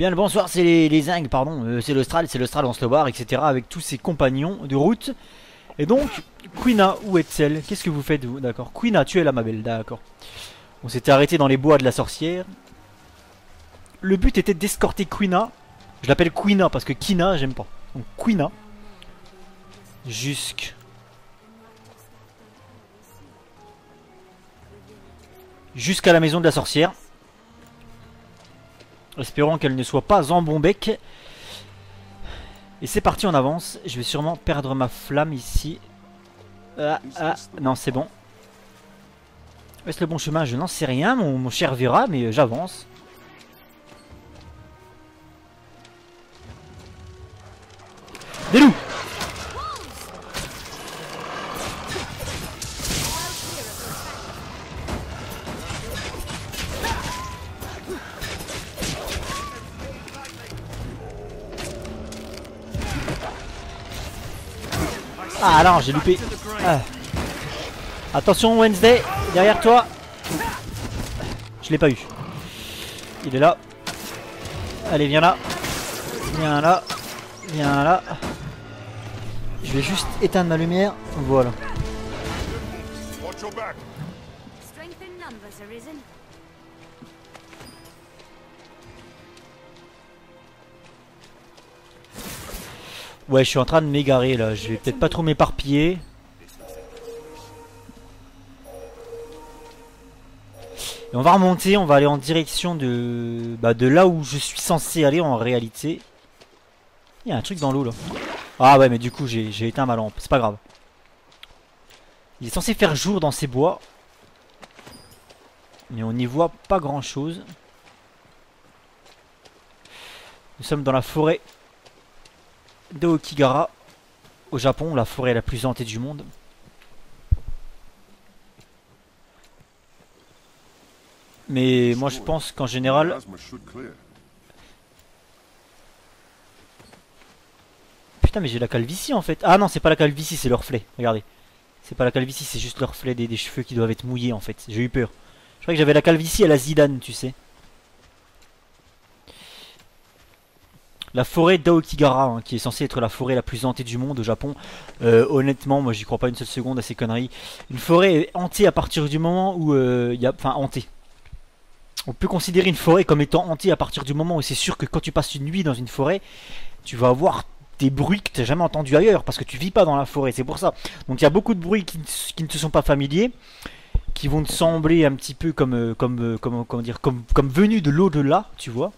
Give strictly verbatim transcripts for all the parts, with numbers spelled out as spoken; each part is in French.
Bien le bonsoir, c'est les, les Zingues, pardon, euh, c'est l'Austral, c'est l'Austral en Slobar, et cetera. Avec tous ses compagnons de route. Et donc, Quina, où est-elle? Qu'est-ce que vous faites, vous? D'accord. Quina, tu es là, ma belle, d'accord. On s'était arrêté dans les bois de la sorcière. Le but était d'escorter Quina. Je l'appelle Quina parce que Quina, j'aime pas. Donc Quina. Jusque. Jusqu'à la maison de la sorcière. Espérons qu'elle ne soit pas en bon bec. Et c'est parti, on avance. Je vais sûrement perdre ma flamme ici. Ah, ah, non, c'est bon. Est-ce le bon chemin? Je n'en sais rien, mon, mon cher Vera, mais j'avance. Des loups! Ah non, j'ai loupé. Ah. Attention Wednesday, derrière toi. Je l'ai pas eu. Il est là. Allez, viens là. Viens là. Viens là. Je vais juste éteindre ma lumière. Voilà. Ouais, je suis en train de m'égarer là, je vais peut-être pas trop m'éparpiller. Et on va remonter, on va aller en direction de bah, de là où je suis censé aller en réalité. Il y a un truc dans l'eau là. Ah ouais, mais du coup j'ai éteint ma lampe, c'est pas grave. Il est censé faire jour dans ces bois. Mais on n'y voit pas grand chose. Nous sommes dans la forêt de Aokigara, au Japon, la forêt la plus hantée du monde. Mais moi je pense qu'en général... Putain, mais j'ai la calvitie en fait. Ah non, c'est pas la calvitie, c'est le reflet, regardez. C'est pas la calvitie, c'est juste le reflet des, des cheveux qui doivent être mouillés en fait. J'ai eu peur. Je croyais que j'avais la calvitie à la Zidane, tu sais. La forêt d'Aokigara, hein, qui est censée être la forêt la plus hantée du monde au Japon. Euh, honnêtement, moi j'y crois pas une seule seconde à ces conneries. Une forêt hantée à partir du moment où... Euh, y a, enfin, hantée. On peut considérer une forêt comme étant hantée à partir du moment où c'est sûr que quand tu passes une nuit dans une forêt, tu vas avoir des bruits que tu n'as jamais entendus ailleurs, parce que tu vis pas dans la forêt, c'est pour ça. Donc il y a beaucoup de bruits qui, qui ne te sont pas familiers, qui vont te sembler un petit peu comme, comme, comme, comment dire, comme, comme venus de l'au-delà, tu vois.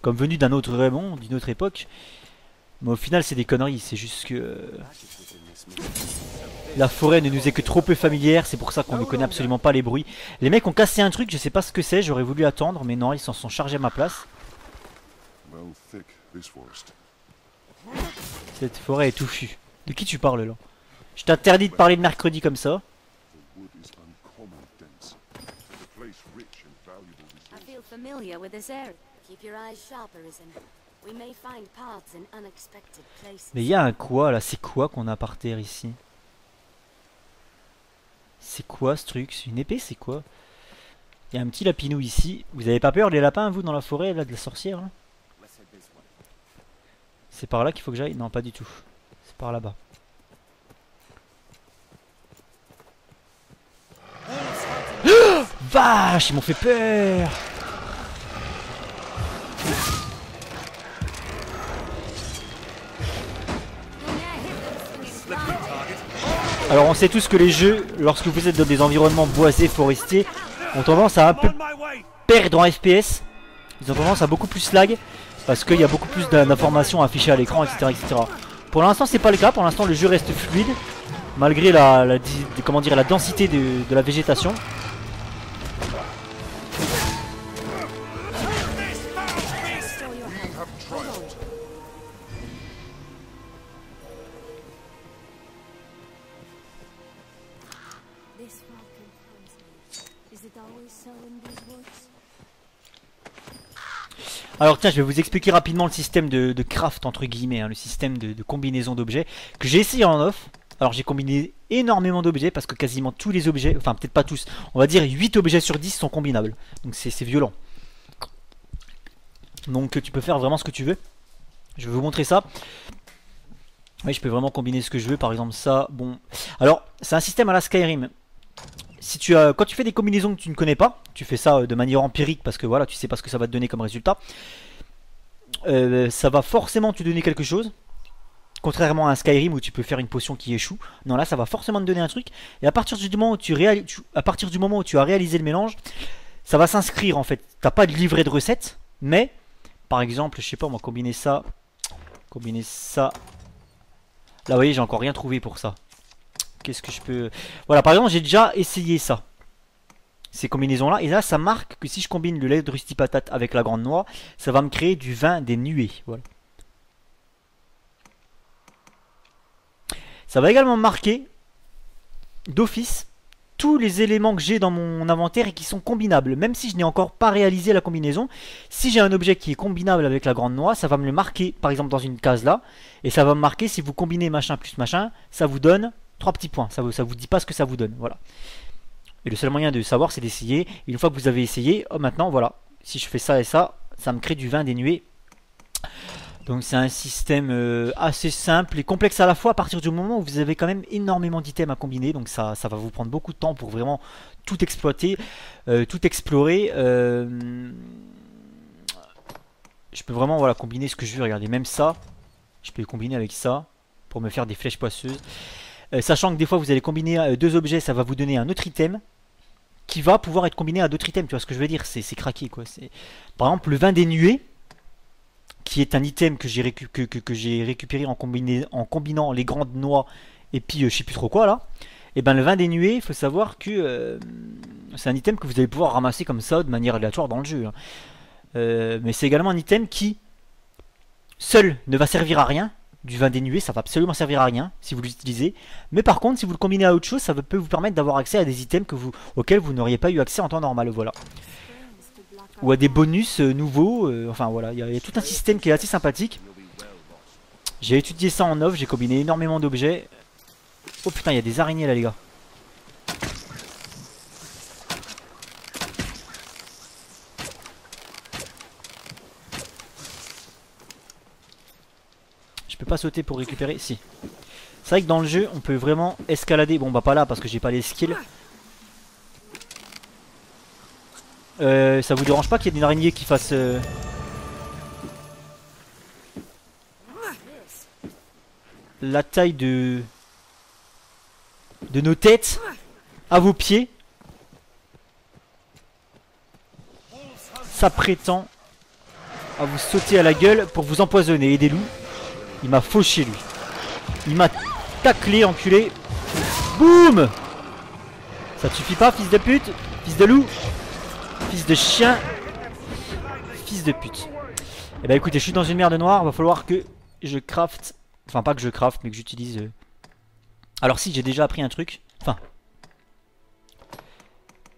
Comme venu d'un autre rayon, d'une autre époque. Mais au final c'est des conneries, c'est juste que... La forêt ne nous est que trop peu familière, c'est pour ça qu'on ne connaît absolument pas les bruits. Les mecs ont cassé un truc, je sais pas ce que c'est, j'aurais voulu attendre, mais non, ils s'en sont chargés à ma place. Cette forêt est touffue. De qui tu parles là? Je t'interdis de parler de mercredi comme ça. Mais il y a un quoi là? C'est quoi qu'on a par terre ici? C'est quoi ce truc? C'est une épée, c'est quoi? Il y a un petit lapinou ici. Vous avez pas peur les lapins vous dans la forêt là de la sorcière hein? C'est par là qu'il faut que j'aille? Non, pas du tout. C'est par là-bas. Oh, vache, ils m'ont fait peur. Alors on sait tous que les jeux, lorsque vous êtes dans des environnements boisés, forestiers, ont tendance à un peu perdre en F P S. Ils ont tendance à beaucoup plus lag, parce qu'il y a beaucoup plus d'informations affichées à l'écran, et cetera, et cetera. Pour l'instant c'est pas le cas, pour l'instant le jeu reste fluide, malgré la, la, comment dire, la densité de, de la végétation. Alors tiens, je vais vous expliquer rapidement le système de, de craft entre guillemets, hein, le système de, de combinaison d'objets que j'ai essayé en off. Alors j'ai combiné énormément d'objets parce que quasiment tous les objets, enfin peut-être pas tous, on va dire huit objets sur dix sont combinables. Donc c'est violent. Donc tu peux faire vraiment ce que tu veux. Je vais vous montrer ça. Oui, je peux vraiment combiner ce que je veux, par exemple ça. Bon, alors c'est un système à la Skyrim. Si tu as, quand tu fais des combinaisons que tu ne connais pas, tu fais ça de manière empirique parce que voilà, tu sais pas ce que ça va te donner comme résultat. Euh, ça va forcément te donner quelque chose. Contrairement à un Skyrim où tu peux faire une potion qui échoue. Non, là ça va forcément te donner un truc. Et à partir du moment où tu, réalis, tu, à partir du moment où tu as réalisé le mélange, ça va s'inscrire en fait. T'as pas de livret de recettes, mais par exemple, je sais pas, on va combiner ça. Combiner ça. Là vous voyez, j'ai encore rien trouvé pour ça. Qu'est-ce que je peux... Voilà, par exemple j'ai déjà essayé ça, ces combinaisons là. Et là ça marque que si je combine le lait de rusty patate avec la grande noix, ça va me créer du vin des nuées. Voilà. Ça va également marquer d'office tous les éléments que j'ai dans mon inventaire et qui sont combinables. Même si je n'ai encore pas réalisé la combinaison, si j'ai un objet qui est combinable avec la grande noix, ça va me le marquer par exemple dans une case là. Et ça va me marquer si vous combinez machin plus machin, ça vous donne trois petits points. Ça vous, ça vous dit pas ce que ça vous donne. Voilà. Et le seul moyen de savoir, c'est d'essayer. Une fois que vous avez essayé, oh, maintenant voilà, si je fais ça et ça, ça me crée du vin dénué. Donc c'est un système assez simple et complexe à la fois, à partir du moment où vous avez quand même énormément d'items à combiner. Donc ça, ça va vous prendre beaucoup de temps pour vraiment tout exploiter, euh, tout explorer. euh, Je peux vraiment voilà, combiner ce que je veux. Regardez, même ça, je peux le combiner avec ça pour me faire des flèches poisseuses. euh, Sachant que des fois vous allez combiner deux objets, ça va vous donner un autre item qui va pouvoir être combiné à d'autres items. Tu vois ce que je veux dire? C'est craqué quoi. Par exemple le vin des nuées, qui est un item que j'ai récu que, que, que récupéré en, combiné en combinant les grandes noix et puis euh, je sais plus trop quoi là. Et ben le vin des nuées, il faut savoir que euh, c'est un item que vous allez pouvoir ramasser comme ça de manière aléatoire dans le jeu. Hein. Euh, mais c'est également un item qui seul ne va servir à rien. Du vin des nuées, ça va absolument servir à rien si vous l'utilisez. Mais par contre, si vous le combinez à autre chose, ça peut vous permettre d'avoir accès à des items que vous, auxquels vous n'auriez pas eu accès en temps normal. Voilà. Ou à des bonus euh, nouveaux, euh, enfin voilà, il y, y a tout un système qui est assez sympathique. J'ai étudié ça en off, j'ai combiné énormément d'objets. Oh putain, il y a des araignées là les gars. Je peux pas sauter pour récupérer, si. C'est vrai que dans le jeu, on peut vraiment escalader. Bon bah pas là parce que j'ai pas les skills. Euh, ça vous dérange pas qu'il y ait une araignée qui fasse... Euh... la taille de... de nos têtes à vos pieds. Ça prétend à vous sauter à la gueule pour vous empoisonner. Et des loups, il m'a fauché lui. Il m'a taclé, enculé. Boum! Ça te suffit pas, fils de pute? Fils de loup? Fils de chien, fils de pute. Et bah écoutez, je suis dans une merde noire, va falloir que je craft, enfin pas que je craft, mais que j'utilise. Euh... Alors si, j'ai déjà appris un truc, enfin.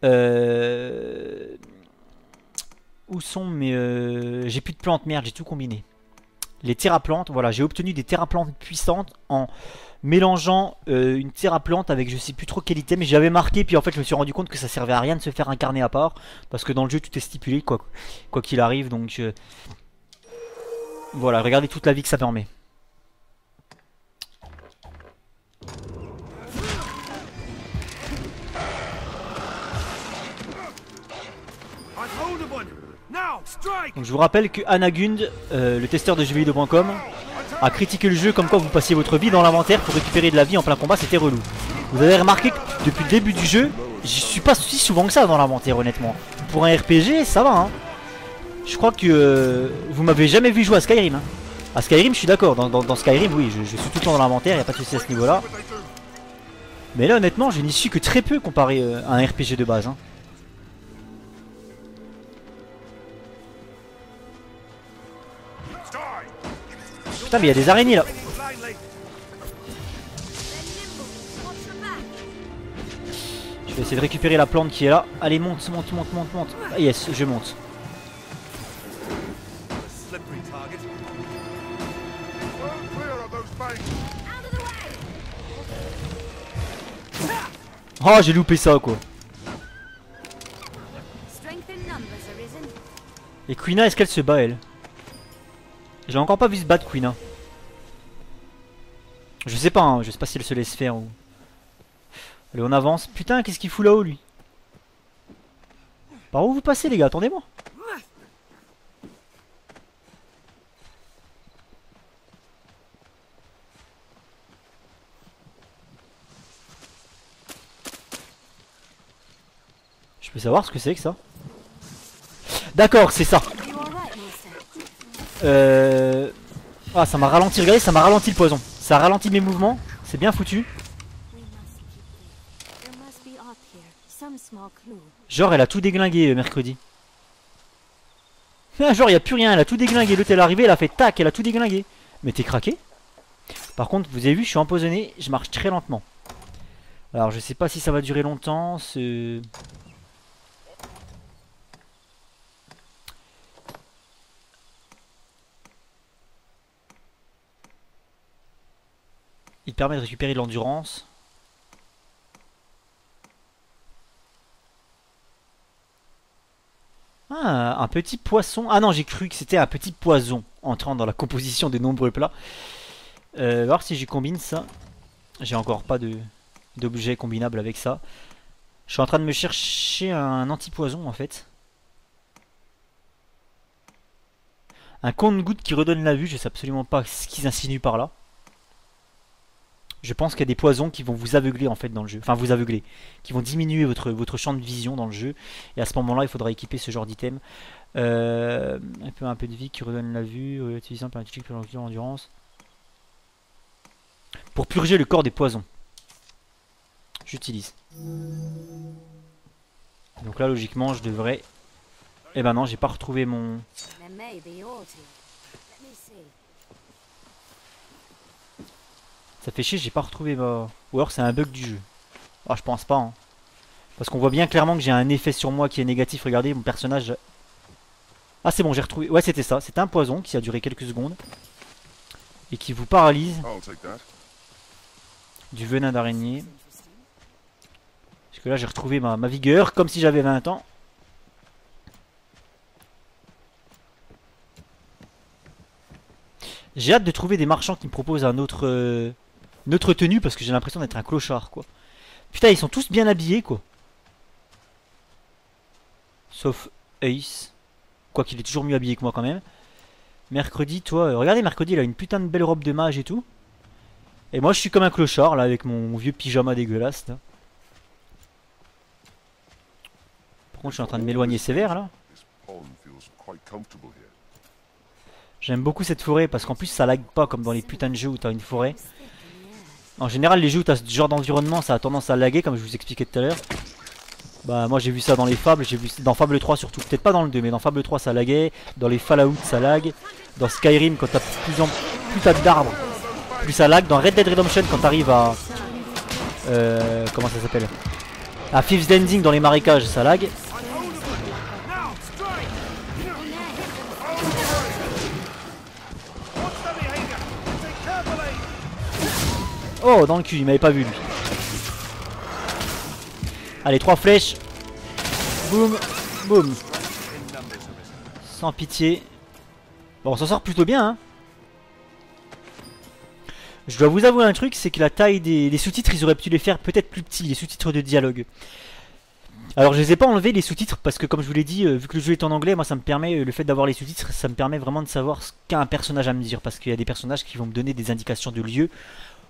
Euh... Où sont mes... Euh... J'ai plus de plantes, merde, j'ai tout combiné. Les terraplantes, voilà, j'ai obtenu des terraplantes puissantes en mélangeant euh, une terraplante avec je sais plus trop quel item. J'avais marqué, puis en fait je me suis rendu compte que ça servait à rien de se faire incarner à part, parce que dans le jeu tout est stipulé, quoi quoi qu'il arrive, donc euh... voilà, regardez toute la vie que ça permet. Donc je vous rappelle que Anagund, euh, le testeur de jeux vidéo point com, a critiqué le jeu comme quoi vous passiez votre vie dans l'inventaire pour récupérer de la vie en plein combat, c'était relou. Vous avez remarqué que depuis le début du jeu, j'y suis pas si souvent que ça dans l'inventaire honnêtement. Pour un R P G, ça va hein. Je crois que euh, vous m'avez jamais vu jouer à Skyrim. Hein. À Skyrim je suis d'accord, dans, dans, dans Skyrim oui, je, je suis tout le temps dans l'inventaire, y'a pas de soucis à ce niveau là. Mais là honnêtement je n'y suis que très peu comparé euh, à un R P G de base. Hein. Putain mais il y a des araignées là. Je vais essayer de récupérer la plante qui est là. Allez monte, monte, monte, monte, monte. Ah yes, je monte. Oh j'ai loupé ça quoi. Et Quina, est-ce qu'elle se bat elle? J'ai encore pas vu se battre Queen. Hein. Je sais pas, hein, je sais pas si elle se laisse faire ou... Allez, on avance. Putain, qu'est-ce qu'il fout là-haut, lui? Par où vous passez, les gars? Attendez-moi. Je peux savoir ce que c'est que ça? D'accord, c'est ça. Euh... Ah, ça m'a ralenti, regardez, ça m'a ralenti le poison. Ça ralentit mes mouvements, c'est bien foutu. Genre elle a tout déglingué mercredi. Genre y a plus rien, elle a tout déglingué. L'autre elle est arrivée, elle a fait tac, elle a tout déglingué. Mais t'es craqué. Par contre vous avez vu, je suis empoisonné, je marche très lentement. Alors je sais pas si ça va durer longtemps ce... Il te permet de récupérer de l'endurance. Ah, un petit poisson. Ah non, j'ai cru que c'était un petit poison entrant dans la composition des nombreux plats. Euh, voir si j'y combine ça. J'ai encore pas de d'objet combinable avec ça. Je suis en train de me chercher un anti-poison en fait. Un compte-gouttes qui redonne la vue. Je sais absolument pas ce qu'ils insinuent par là. Je pense qu'il y a des poisons qui vont vous aveugler en fait dans le jeu. Enfin vous aveugler. Qui vont diminuer votre, votre champ de vision dans le jeu. Et à ce moment là il faudra équiper ce genre d'item. Euh, un, peu, un peu de vie qui redonne la vue. Utilisant par l'endurance. Pour purger le corps des poisons. J'utilise. Donc là logiquement je devrais... Eh ben non j'ai pas retrouvé mon... Ça fait chier, j'ai pas retrouvé ma... Ou alors c'est un bug du jeu. Ah, je pense pas. Hein. Parce qu'on voit bien clairement que j'ai un effet sur moi qui est négatif. Regardez, mon personnage... Ah, c'est bon, j'ai retrouvé. Ouais, c'était ça. C'était un poison qui a duré quelques secondes. Et qui vous paralyse. Du venin d'araignée. Parce que là, j'ai retrouvé ma, ma vigueur, comme si j'avais vingt ans. J'ai hâte de trouver des marchands qui me proposent un autre... Euh... Notre tenue parce que j'ai l'impression d'être un clochard quoi. Putain ils sont tous bien habillés quoi. Sauf Ace. Quoi qu'il est toujours mieux habillé que moi quand même. Mercredi toi euh, regardez mercredi il a une putain de belle robe de mage et tout. Et moi je suis comme un clochard là avec mon, mon vieux pyjama dégueulasse là. Par contre je suis en train de m'éloigner sévère là. J'aime beaucoup cette forêt parce qu'en plus ça lag pas comme dans les putains de jeux où t'as une forêt. En général les jeux où t'as ce genre d'environnement ça a tendance à laguer comme je vous expliquais tout à l'heure. Bah moi j'ai vu ça dans les fables, j'ai vu dans Fable trois surtout, peut-être pas dans le deux mais dans Fable trois ça laguait, dans les Fallout ça lag, dans Skyrim quand t'as plus en plus t'as d'arbres, plus ça lag, dans Red Dead Redemption quand t'arrives à... Euh, comment ça s'appelle? À Fifth Landing dans les marécages ça lag. Oh dans le cul, il m'avait pas vu lui. Allez trois flèches. Boum, boum. Sans pitié. Bon on s'en sort plutôt bien hein. Je dois vous avouer un truc, c'est que la taille des, des sous-titres ils auraient pu les faire peut-être plus petits, les sous-titres de dialogue. Alors je les ai pas enlevés les sous-titres parce que comme je vous l'ai dit, euh, vu que le jeu est en anglais, moi ça me permet, euh, le fait d'avoir les sous-titres ça me permet vraiment de savoir ce qu'a un personnage à me dire. Parce qu'il y a des personnages qui vont me donner des indications de lieu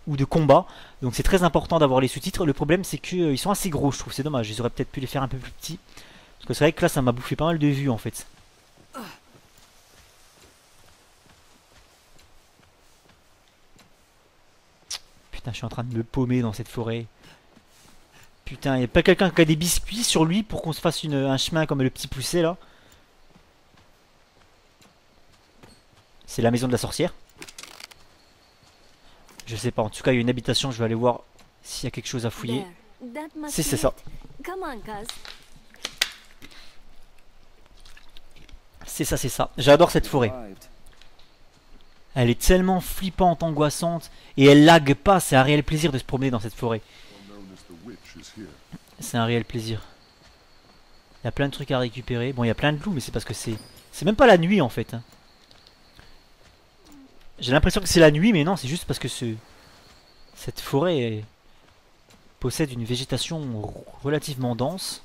ou de combat, donc c'est très important d'avoir les sous-titres. Le problème c'est qu'ils euh, sont assez gros je trouve, c'est dommage, ils auraient peut-être pu les faire un peu plus petits. Parce que c'est vrai que là ça m'a bouffé pas mal de vues en fait. Putain je suis en train de me paumer dans cette forêt. Putain y'a pas quelqu'un qui a des biscuits sur lui pour qu'on se fasse une, un chemin comme le petit poussé là. C'est la maison de la sorcière. Je sais pas, en tout cas il y a une habitation, je vais aller voir s'il y a quelque chose à fouiller. Si c'est ça. C'est ça, c'est ça. J'adore cette forêt. Elle est tellement flippante, angoissante, et elle lague pas, c'est un réel plaisir de se promener dans cette forêt. C'est un réel plaisir. Il y a plein de trucs à récupérer. Bon il y a plein de loups mais c'est parce que c'est... C'est même pas la nuit en fait. J'ai l'impression que c'est la nuit, mais non, c'est juste parce que ce... cette forêt possède une végétation relativement dense.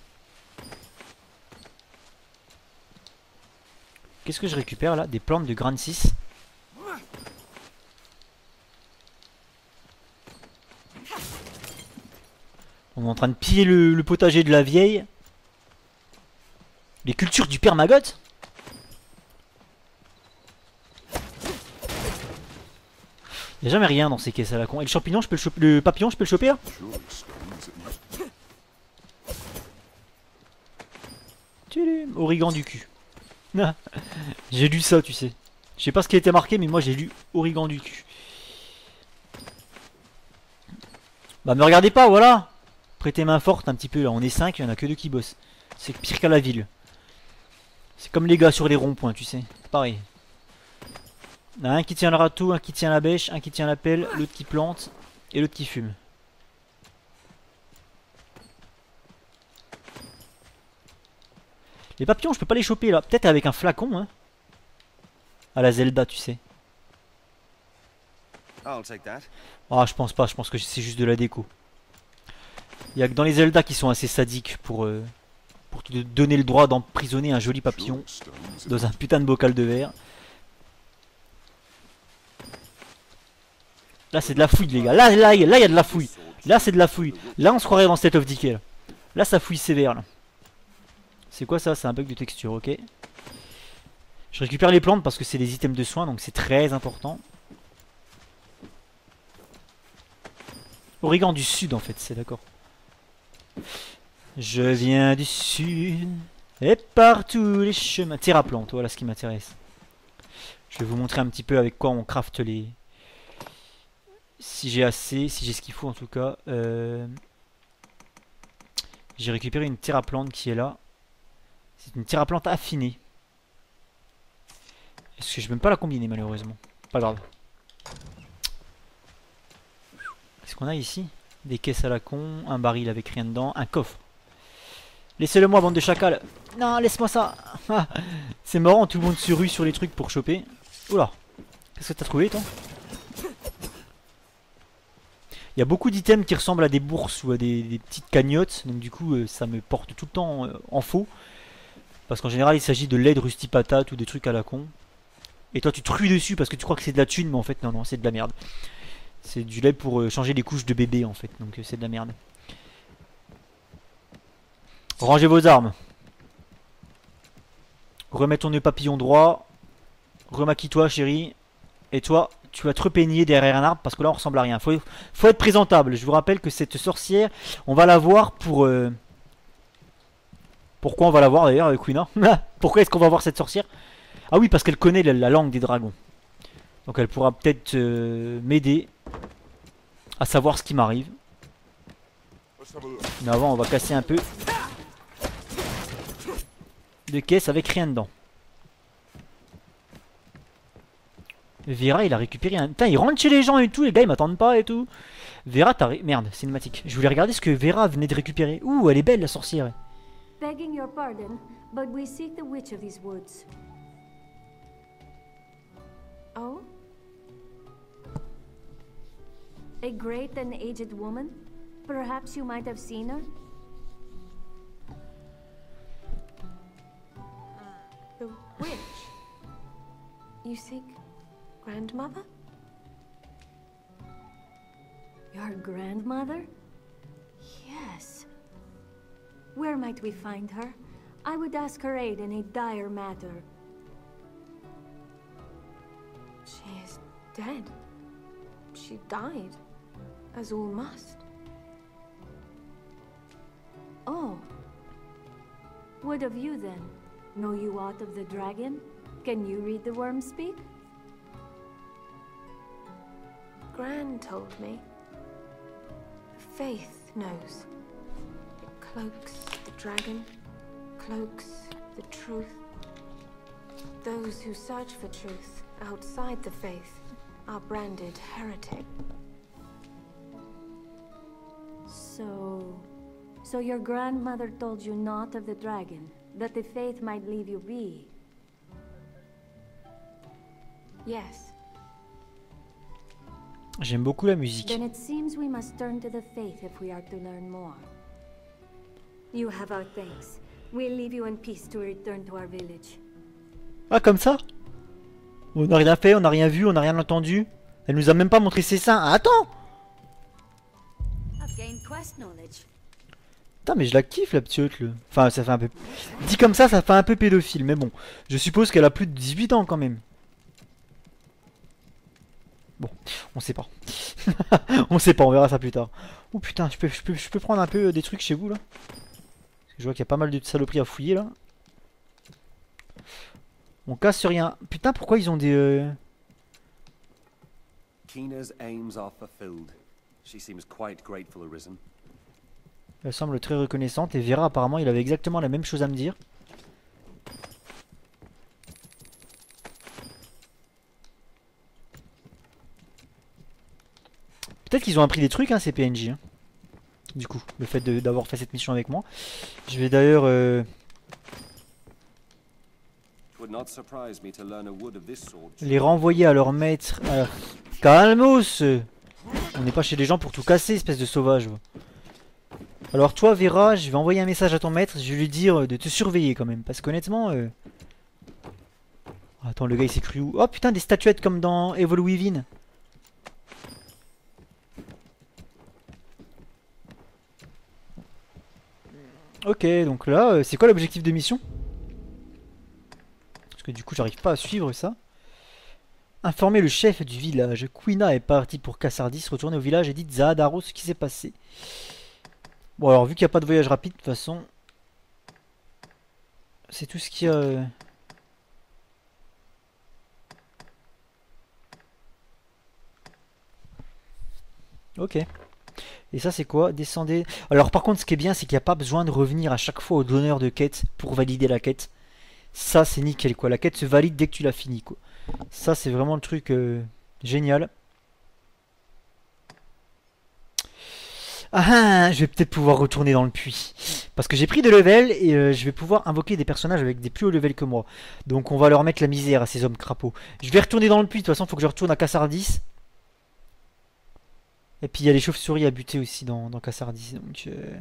Qu'est-ce que je récupère là? Des plantes de grain de six. On est en train de piller le, le potager de la vieille. Les cultures du père Magotte. Il n'y a jamais rien dans ces caisses à la con. Et le champignon, je peux le choper, le papillon, je peux le choper là? Tudum, origan du cul. J'ai lu ça, tu sais. Je sais pas ce qui était marqué, mais moi j'ai lu origan du cul. Bah me regardez pas, voilà. Prêtez main forte un petit peu là. On est cinq, il y en a que deux qui bossent. C'est pire qu'à la ville. C'est comme les gars sur les ronds-points, tu sais. Pareil. Un qui tient le râteau, un qui tient la bêche, un qui tient la pelle, l'autre qui plante et l'autre qui fume. Les papillons, je peux pas les choper là. Peut-être avec un flacon, hein. À la Zelda, tu sais. Ah, oh, je pense pas, je pense que c'est juste de la déco. Il y a que dans les Zelda qui sont assez sadiques pour, euh, pour te donner le droit d'emprisonner un joli papillon dans un putain de bocal de verre. Là c'est de la fouille les gars, là il là, là, y a de la fouille. Là c'est de la fouille, là on se croirait dans State of Decay là. Là ça fouille sévère là. C'est quoi ça? C'est un bug de texture, ok. Je récupère les plantes parce que c'est des items de soins, donc c'est très important. Origan du sud en fait, c'est d'accord. Je viens du sud et partout les chemins. Terraplante, voilà ce qui m'intéresse. Je vais vous montrer un petit peu avec quoi on crafte les... Si j'ai assez, si j'ai ce qu'il faut en tout cas. Euh... J'ai récupéré une terraplante qui est là. C'est une terraplante affinée. Est-ce que je peux même pas la combiner malheureusement? Pas grave. Qu'est-ce qu'on a ici? Des caisses à la con, un baril avec rien dedans, un coffre. Laissez-le moi bande de chacal. Non, laisse-moi ça. C'est marrant, tout le monde se rue sur les trucs pour choper. Oula. Qu'est-ce que t'as trouvé toi? Il y a beaucoup d'items qui ressemblent à des bourses ou à des, des petites cagnottes, donc du coup euh, ça me porte tout le temps euh, en faux. Parce qu'en général il s'agit de lait de rusty patate ou des trucs à la con. Et toi tu te rues dessus parce que tu crois que c'est de la thune, mais en fait non, non, c'est de la merde. C'est du lait pour euh, changer les couches de bébé en fait, donc euh, c'est de la merde. Rangez vos armes. Remets ton nœud papillon droit. Remaquille-toi chérie. Et toi, tu vas te repeigner derrière un arbre parce que là on ressemble à rien. Faut, faut être présentable. Je vous rappelle que cette sorcière, on va la voir pour... Euh... Pourquoi on va la voir d'ailleurs avec Quina? Pourquoi est-ce qu'on va voir cette sorcière? Ah oui, parce qu'elle connaît la, la langue des dragons. Donc elle pourra peut-être euh, m'aider à savoir ce qui m'arrive. Mais avant on va casser un peu de caisse avec rien dedans. Vera il a récupéré un... Putain il rentre chez les gens et tout, les gars ils m'attendent pas et tout. Vera t'as... Merde, cinématique. Je voulais regarder ce que Vera venait de récupérer. Ouh, elle est belle la sorcière. Oh? A great and aged woman? Perhaps you might have seen her? The witch? You seek... Grandmother? Your grandmother? Yes. Where might we find her? I would ask her aid in a dire matter. She is dead. She died, as all must. Oh. What of you then? Know you aught of the dragon? Can you read the worm speak? Gran told me. Faith knows. It cloaks the dragon, cloaks the truth. Those who search for truth outside the faith are branded heretic. So... So your grandmother told you not of the dragon, that the faith might leave you be? Yes. J'aime beaucoup la musique. Then it seems we must turn to the faith if we are to learn more. You have our thanks. We'll leave you in peace to return to our village. Ah, comme ça? On n'a rien fait, on n'a rien vu, on n'a rien entendu. Elle nous a même pas montré ses seins. Ah, attends! Putain, mais je la kiffe la petite. Le... Enfin, ça fait un peu. Dit comme ça, ça fait un peu pédophile, mais bon. Je suppose qu'elle a plus de dix-huit ans quand même. Bon, on sait pas. On sait pas, on verra ça plus tard. Oh putain, je peux, je peux, je peux prendre un peu des trucs chez vous là? Parce que je vois qu'il y a pas mal de saloperies à fouiller là. On casse rien. Putain, pourquoi ils ont des. Euh... Elle semble très reconnaissante et Vera apparemment il avait exactement la même chose à me dire. Peut-être qu'ils ont appris des trucs hein, ces P N J. Hein. Du coup, le fait d'avoir fait cette mission avec moi. Je vais d'ailleurs... Euh... les renvoyer à leur maître. Euh... Calmos! On n'est pas chez les gens pour tout casser, espèce de sauvage. Alors toi, Vera, je vais envoyer un message à ton maître. Je vais lui dire de te surveiller quand même. Parce qu'honnêtement... Euh... Attends, le gars il s'est cru où? Oh putain, des statuettes comme dans Evil Within. Ok, donc là, c'est quoi l'objectif de mission? Parce que du coup, j'arrive pas à suivre ça. Informer le chef du village. Quina est partie pour Kassardis. Retournez au village et dites Zahadaro ce qui s'est passé. Bon, alors, vu qu'il n'y a pas de voyage rapide, de toute façon... C'est tout ce qu'il y a... Ok. Et ça c'est quoi? Descendez... Alors par contre ce qui est bien c'est qu'il n'y a pas besoin de revenir à chaque fois au donneur de quête pour valider la quête. Ça c'est nickel quoi, la quête se valide dès que tu l'as finie quoi. Ça c'est vraiment le truc euh, génial. Ah, je vais peut-être pouvoir retourner dans le puits. Parce que j'ai pris des levels et euh, je vais pouvoir invoquer des personnages avec des plus hauts levels que moi. Donc on va leur mettre la misère à ces hommes crapauds. Je vais retourner dans le puits, de toute façon il faut que je retourne à Kassardis. Et puis il y a les chauves-souris à buter aussi dans, dans Kassardis, donc euh,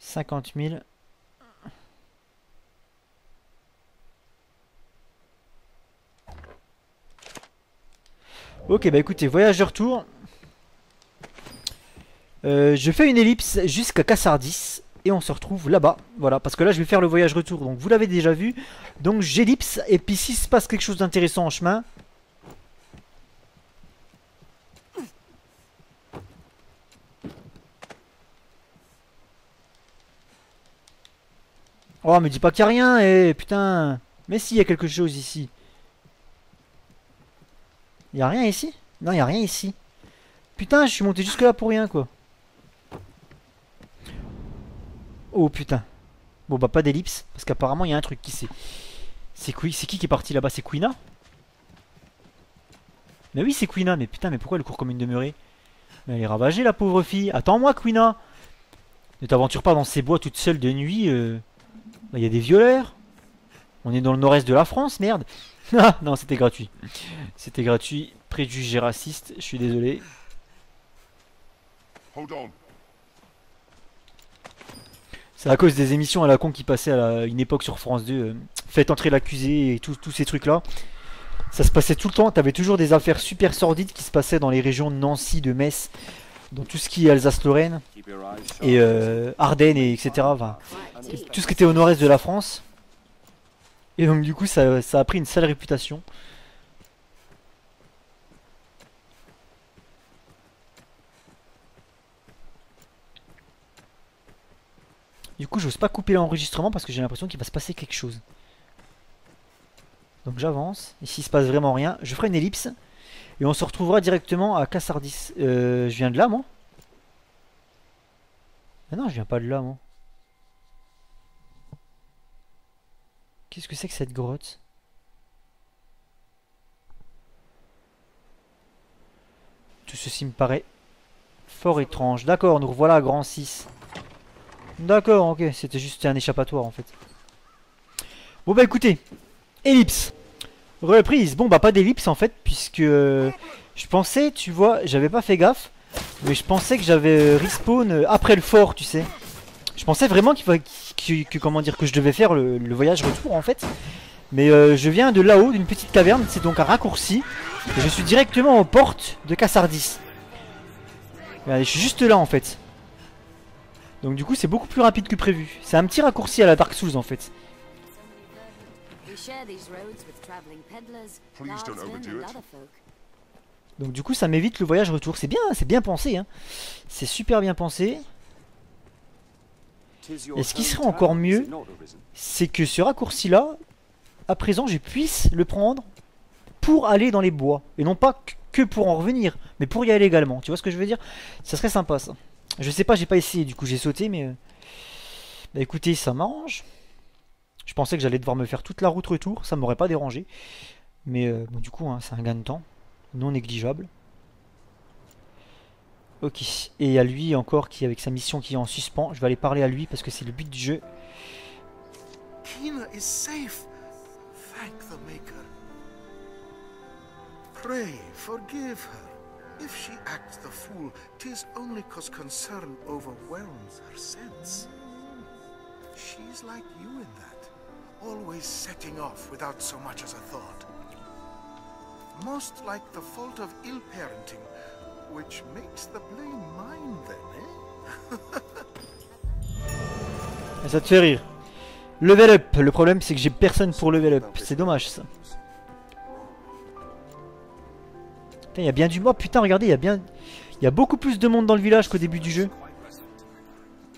cinquante mille. Ok, bah écoutez, voyage de retour. Euh, je fais une ellipse jusqu'à Kassardis et on se retrouve là-bas. Voilà, parce que là je vais faire le voyage retour, donc vous l'avez déjà vu. Donc j'ellipse et puis s'il se passe quelque chose d'intéressant en chemin... Oh, me dis pas qu'il n'y a rien, eh, putain. Mais si, il y a quelque chose ici. Il n'y a rien ici? Non, il n'y a rien ici. Putain, je suis monté jusque là pour rien, quoi. Oh, putain. Bon, bah, pas d'ellipse, parce qu'apparemment, il y a un truc qui sait. C'est qui, c'est qui qui est parti là-bas? C'est Quina? Mais oui, c'est Quina, mais putain, mais pourquoi elle court comme une demeurée? Mais elle est ravagée, la pauvre fille. Attends-moi, Quina. Ne t'aventure pas dans ces bois toute seule de nuit, euh... Il y a des violeurs. On est dans le nord-est de la France, merde. Non, c'était gratuit. C'était gratuit. Préjugé raciste, je suis désolé. C'est à cause des émissions à la con qui passaient à la, une époque sur France deux. Euh, Faites entrer l'accusé et tous ces trucs-là. Ça se passait tout le temps. T'avais toujours des affaires super sordides qui se passaient dans les régions de Nancy, de Metz, dans tout ce qui est Alsace-Lorraine et euh, Ardennes et etc, enfin, tout ce qui était au nord-est de la France, et donc du coup ça, ça a pris une sale réputation. Du coup j'ose pas couper l'enregistrement parce que j'ai l'impression qu'il va se passer quelque chose, donc j'avance et s'il se passe vraiment rien je ferai une ellipse. Et on se retrouvera directement à Kassardis. Euh, je viens de là, moi? Ah non, je viens pas de là, moi. Qu'est-ce que c'est que cette grotte? Tout ceci me paraît fort étrange. D'accord, nous revoilà à Grand six. D'accord, ok. C'était juste un échappatoire, en fait. Bon, bah écoutez. Ellipse. Reprise. Bon bah pas d'ellipse en fait puisque Je pensais, tu vois, j'avais pas fait gaffe, mais je pensais que j'avais respawn après le fort, tu sais. Je pensais vraiment qu'il fallait que, que, comment dire, que je devais faire le, le voyage retour en fait. Mais euh, je viens de là-haut, d'une petite caverne, c'est donc un raccourci. Et je suis directement aux portes de Cassardis. Regardez, je suis juste là en fait. Donc du coup c'est beaucoup plus rapide que prévu. C'est un petit raccourci à la Dark Souls en fait. Donc du coup ça m'évite le voyage retour. C'est bien, c'est bien pensé hein. C'est super bien pensé. Et ce qui serait encore mieux, c'est que ce raccourci là, à présent je puisse le prendre pour aller dans les bois. Et non pas que pour en revenir, mais pour y aller également. Tu vois ce que je veux dire? Ça serait sympa ça. Je sais pas, j'ai pas essayé, du coup j'ai sauté, mais... Bah écoutez, ça m'arrange. Je pensais que j'allais devoir me faire toute la route retour, ça m'aurait pas dérangé. Mais euh, bon, du coup, hein, c'est un gain de temps, non négligeable. Ok, et il y a lui encore qui avec sa mission qui est en suspens. Je vais aller parler à lui parce que c'est le but du jeu. Kina is safe. Thank the Maker. Pray, forgive her. If she acts the fool, 'tis only cause concern overwhelms her sense. She's like you in that, always setting off without so much as a thought. Most like the fault of ill-parenting, which makes the blame mine then, eh? Ça te fait rire. Level up. Le problème, c'est que j'ai personne pour level up. C'est dommage ça. Il y a bien du mois, putain regardez, il y a bien, il y a beaucoup plus de monde dans le village qu'au début du jeu.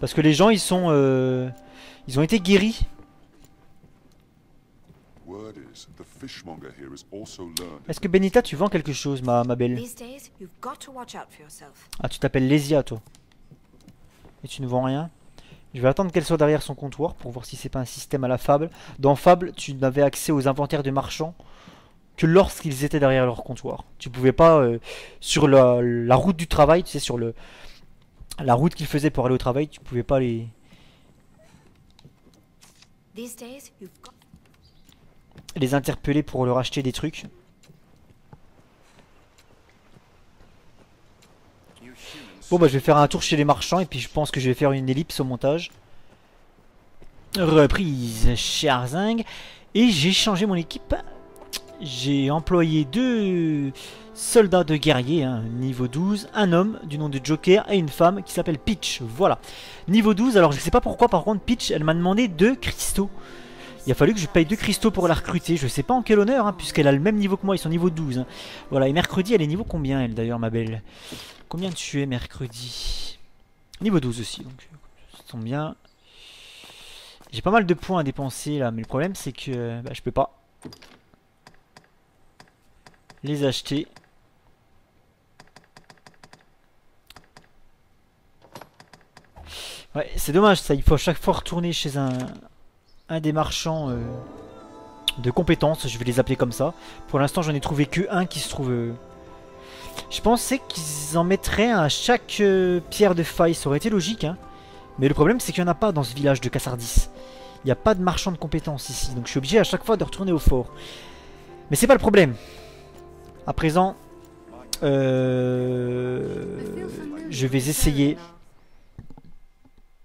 Parce que les gens ils sont, euh... ils ont été guéris. Est-ce que Benita tu vends quelque chose ma, ma belle? Ah tu t'appelles Lesia toi. Et tu ne vends rien. Je vais attendre qu'elle soit derrière son comptoir pour voir si c'est pas un système à la Fable. Dans Fable tu n'avais accès aux inventaires de marchands que lorsqu'ils étaient derrière leur comptoir. Tu pouvais pas, euh, sur la, la route du travail, tu sais, sur le la route qu'ils faisaient pour aller au travail, tu pouvais pas les... les interpeller pour leur acheter des trucs. Bon bah je vais faire un tour chez les marchands et puis je pense que je vais faire une ellipse au montage. Reprise, cher Zing. Et j'ai changé mon équipe. J'ai employé deux soldats de guerriers, hein, niveau douze, un homme du nom de Joker et une femme qui s'appelle Peach, voilà. Niveau douze, alors je sais pas pourquoi par contre Peach, elle m'a demandé deux cristaux. Il a fallu que je paye deux cristaux pour la recruter, je sais pas en quel honneur, hein, puisqu'elle a le même niveau que moi, ils sont niveau douze. Hein. Voilà, et mercredi, elle est niveau combien elle d'ailleurs ma belle? Combien tu es mercredi? Niveau douze aussi, donc ça tombe bien. J'ai pas mal de points à dépenser là, mais le problème c'est que bah, je peux pas les acheter. Ouais, c'est dommage ça, il faut à chaque fois retourner chez un, un des marchands euh, de compétences, je vais les appeler comme ça. Pour l'instant j'en ai trouvé que un qui se trouve... Euh... Je pensais qu'ils en mettraient un à chaque euh, pierre de faille, ça aurait été logique hein. Mais le problème c'est qu'il n'y en a pas dans ce village de Cassardis. Il n'y a pas de marchand de compétences ici, donc je suis obligé à chaque fois de retourner au fort. Mais c'est pas le problème. À présent, euh, je vais essayer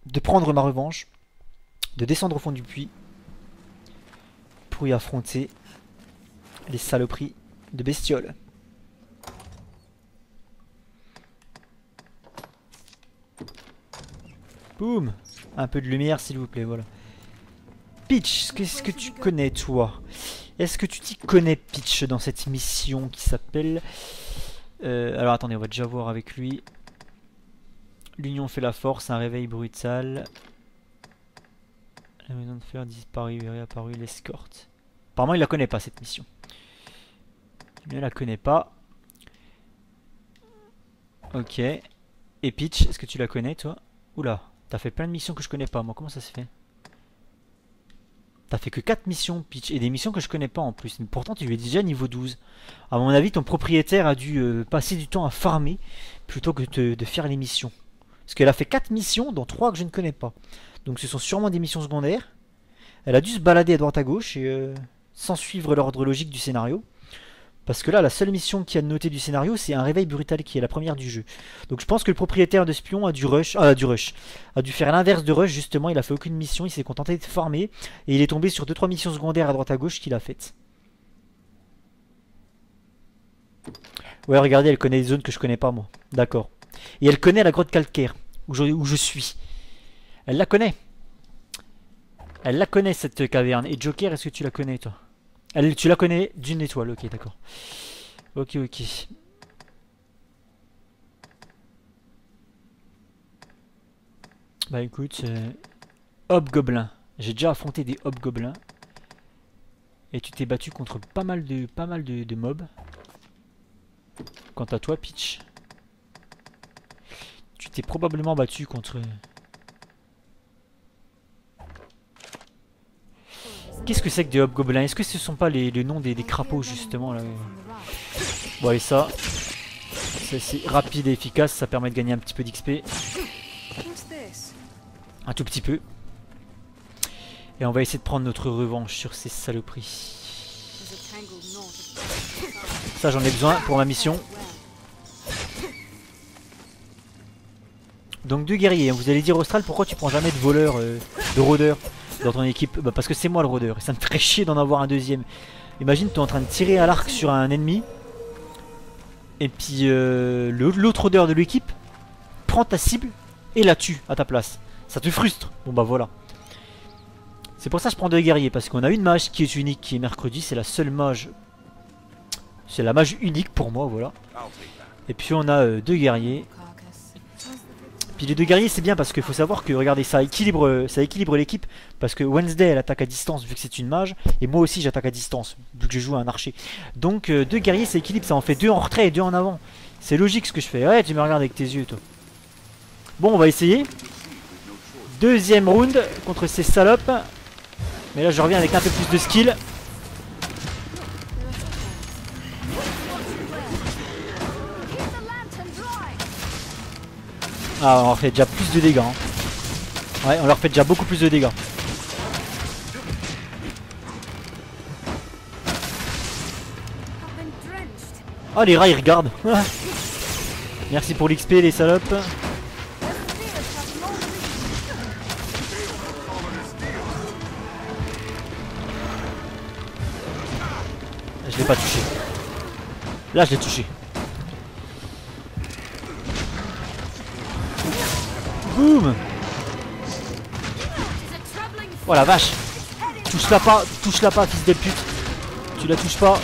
de prendre ma revanche, de descendre au fond du puits pour y affronter les saloperies de bestioles. Boum! Un peu de lumière s'il vous plaît, voilà. Peach, qu'est-ce que tu connais toi ? Est-ce que tu t'y connais, Peach, dans cette mission qui s'appelle... Euh, alors, attendez, on va déjà voir avec lui. L'union fait la force, un réveil brutal. La maison de fer disparue et réapparue, l'escorte. Apparemment, il la connaît pas, cette mission. Il ne la connaît pas. Ok. Et Peach, est-ce que tu la connais, toi? Oula, t'as fait plein de missions que je connais pas, moi. Comment ça se fait? T'as fait que quatre missions, Peach, et des missions que je connais pas en plus. Mais pourtant, tu es déjà niveau douze. À mon avis, ton propriétaire a dû euh, passer du temps à farmer plutôt que te, de faire les missions. Parce qu'elle a fait quatre missions, dont trois que je ne connais pas. Donc, ce sont sûrement des missions secondaires. Elle a dû se balader à droite à gauche et euh, sans suivre l'ordre logique du scénario Parce que là, la seule mission qu'il y a de notée du scénario, c'est un réveil brutal qui est la première du jeu. Donc je pense que le propriétaire de Spion a dû rush, ah, du rush, a dû faire l'inverse de rush, justement. Il a fait aucune mission, il s'est contenté de farmer, et il est tombé sur deux trois missions secondaires à droite à gauche qu'il a faites. Ouais, regardez, elle connaît des zones que je connais pas, moi. D'accord. Et elle connaît la grotte calcaire, où je, où je suis. Elle la connaît. Elle la connaît, cette caverne. Et Joker, est-ce que tu la connais, toi? Elle, tu la connais d'une étoile, ok, d'accord. Ok, ok. Bah écoute, euh, hobgoblin. J'ai déjà affronté des hobgoblins. Et tu t'es battu contre pas mal de, pas mal de, de mobs. Quant à toi, Peach, tu t'es probablement battu contre... Qu'est-ce que c'est que des hobgoblins? Est-ce que ce sont pas les, les noms des, des crapauds, justement là? Bon, et ça, c'est rapide et efficace, ça permet de gagner un petit peu d'X P. Un tout petit peu. Et on va essayer de prendre notre revanche sur ces saloperies. Ça, j'en ai besoin pour ma mission. Donc deux guerriers. Vous allez dire, Austral, pourquoi tu prends jamais de voleur, euh, de rôdeur dans ton équipe? Bah parce que c'est moi le rôdeur et ça me ferait chier d'en avoir un deuxième. Imagine, tu es en train de tirer à l'arc sur un ennemi et puis euh, l'autre rôdeur de l'équipe prend ta cible et la tue à ta place. Ça te frustre. Bon bah voilà. C'est pour ça que je prends deux guerriers, parce qu'on a une mage qui est unique, qui est mercredi, c'est la seule mage. C'est la mage unique pour moi, voilà. Et puis on a euh, deux guerriers. Puis les deux guerriers, c'est bien parce qu'il faut savoir que, regardez, ça équilibre ça équilibre l'équipe. Parce que Wednesday, elle attaque à distance vu que c'est une mage. Et moi aussi, j'attaque à distance vu que je joue à un archer. Donc euh, deux guerriers, ça équilibre. Ça en fait deux en retrait et deux en avant. C'est logique ce que je fais. Ouais, tu me regardes avec tes yeux, toi. Bon, on va essayer. Deuxième round contre ces salopes. Mais là, je reviens avec un peu plus de skill. Ah, on leur fait déjà plus de dégâts. Hein. Ouais, on leur fait déjà beaucoup plus de dégâts. Ah, les rats, ils regardent. Merci pour l'X P, les salopes. Je l'ai pas touché. Là, je l'ai touché. Boum! Oh la vache! Touche-la pas, touche-la pas, fils de pute! Tu la touches pas!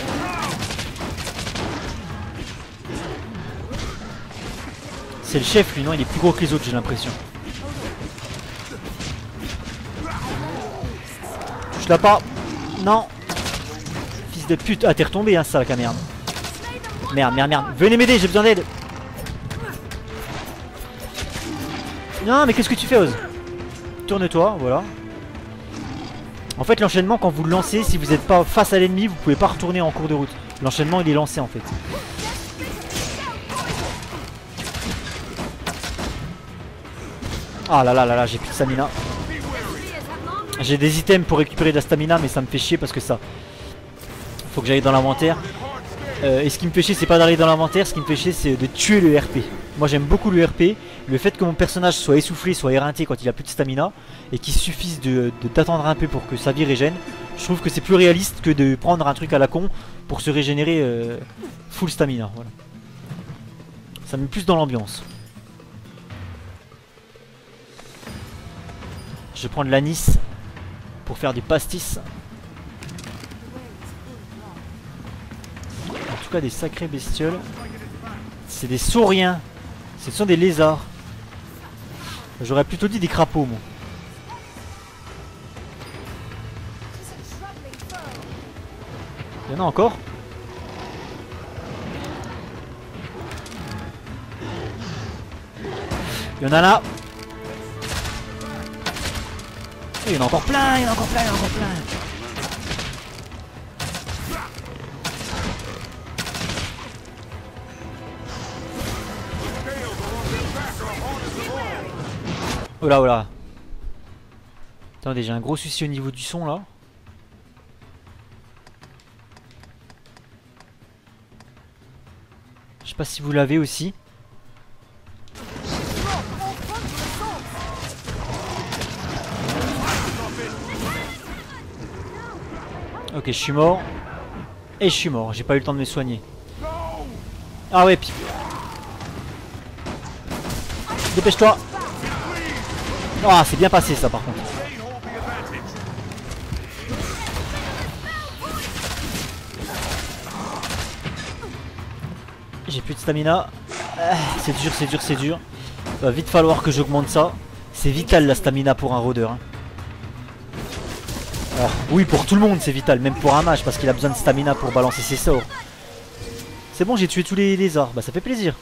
C'est le chef lui, non? Il est plus gros que les autres, j'ai l'impression. Touche-la pas! Non! Fils de pute! Ah, t'es retombé, hein, sale merde! Merde, merde, merde! Venez m'aider, j'ai besoin d'aide! Non mais qu'est-ce que tu fais, Oz? Tourne-toi, voilà. En fait l'enchaînement, quand vous le lancez, si vous n'êtes pas face à l'ennemi, vous pouvez pas retourner en cours de route. L'enchaînement, il est lancé en fait. Ah là là là là, j'ai plus de stamina. J'ai des items pour récupérer de la stamina, mais ça me fait chier parce que ça... Faut que j'aille dans l'inventaire. Euh, et ce qui me fait chier, c'est pas d'aller dans l'inventaire, ce qui me fait chier, c'est de tuer le R P. Moi j'aime beaucoup le R P, le fait que mon personnage soit essoufflé, soit éreinté quand il a plus de stamina, et qu'il suffise de d'attendre un peu pour que sa vie régène, je trouve que c'est plus réaliste que de prendre un truc à la con pour se régénérer euh, full stamina. Voilà. Ça me met plus dans l'ambiance. Je vais prendre l'anis pour faire des pastis. En tout cas des sacrées bestioles. C'est des sauriens. Ce sont des lézards. J'aurais plutôt dit des crapauds, moi. Il y en a encore? Il y en a là. Il y en a encore plein, il y en a encore plein, il y en a encore plein. Oh là, oh là. Attendez, j'ai un gros souci au niveau du son là. Je sais pas si vous l'avez aussi. Ok, je suis mort. Et je suis mort, j'ai pas eu le temps de me soigner. Ah ouais, puis... Dépêche-toi. Ah, c'est bien passé ça par contre. J'ai plus de stamina. C'est dur, c'est dur, c'est dur. Va vite falloir que j'augmente ça. C'est vital la stamina pour un rôdeur. Hein. Alors, oui, pour tout le monde c'est vital, même pour un mage, parce qu'il a besoin de stamina pour balancer ses sorts. C'est bon, j'ai tué tous les lézards, bah ça fait plaisir.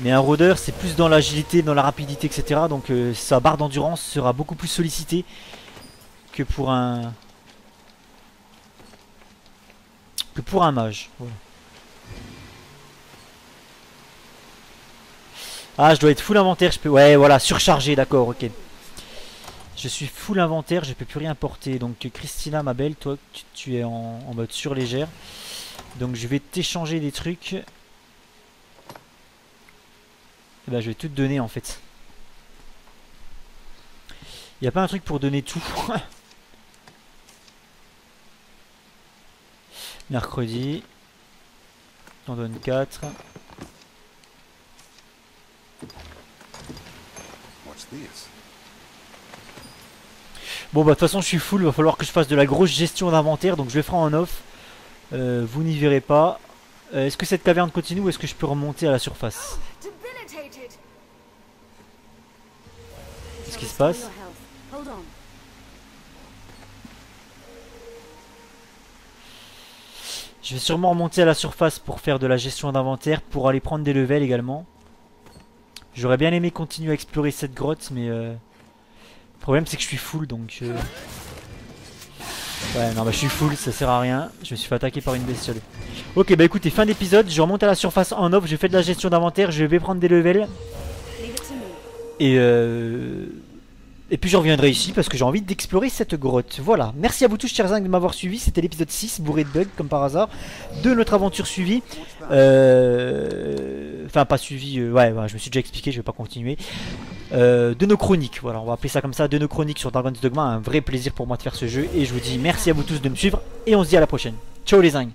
Mais un rôdeur c'est plus dans l'agilité, dans la rapidité, et cetera. Donc euh, sa barre d'endurance sera beaucoup plus sollicitée que pour un que pour un mage. Ouais. Ah, je dois être full inventaire, je peux. Ouais, voilà, surchargé, d'accord, ok. Je suis full inventaire, je peux plus rien porter. Donc Christina, ma belle, toi tu, tu es en, en mode surlégère. Donc je vais t'échanger des trucs. Et bah je vais tout te donner en fait. Il n'y a pas un truc pour donner tout. Mercredi. T'en donnes quatre. Bon bah de toute façon je suis full, il va falloir que je fasse de la grosse gestion d'inventaire. Donc je le ferai en off. Euh, vous n'y verrez pas. Euh, est-ce que cette caverne continue ou est-ce que je peux remonter à la surface? Qu'est-ce qui se passe? Je vais sûrement remonter à la surface pour faire de la gestion d'inventaire, pour aller prendre des levels également. J'aurais bien aimé continuer à explorer cette grotte, mais euh... le problème c'est que je suis full, donc euh... ouais non bah je suis full, ça sert à rien, je me suis fait attaquer par une bestiole. Ok bah écoutez, fin d'épisode, je remonte à la surface en off, je fais de la gestion d'inventaire, je vais prendre des levels. Et, euh... et puis je reviendrai ici parce que j'ai envie d'explorer cette grotte. Voilà, merci à vous tous chers amis de m'avoir suivi. C'était l'épisode six, bourré de bugs comme par hasard, de notre aventure suivie. euh... Enfin pas suivie, euh... ouais, ouais je me suis déjà expliqué, je vais pas continuer. euh, De nos chroniques, voilà on va appeler ça comme ça, de nos chroniques sur Dragon's Dogma. Un vrai plaisir pour moi de faire ce jeu. Et je vous dis merci à vous tous de me suivre. Et on se dit à la prochaine, ciao les amis.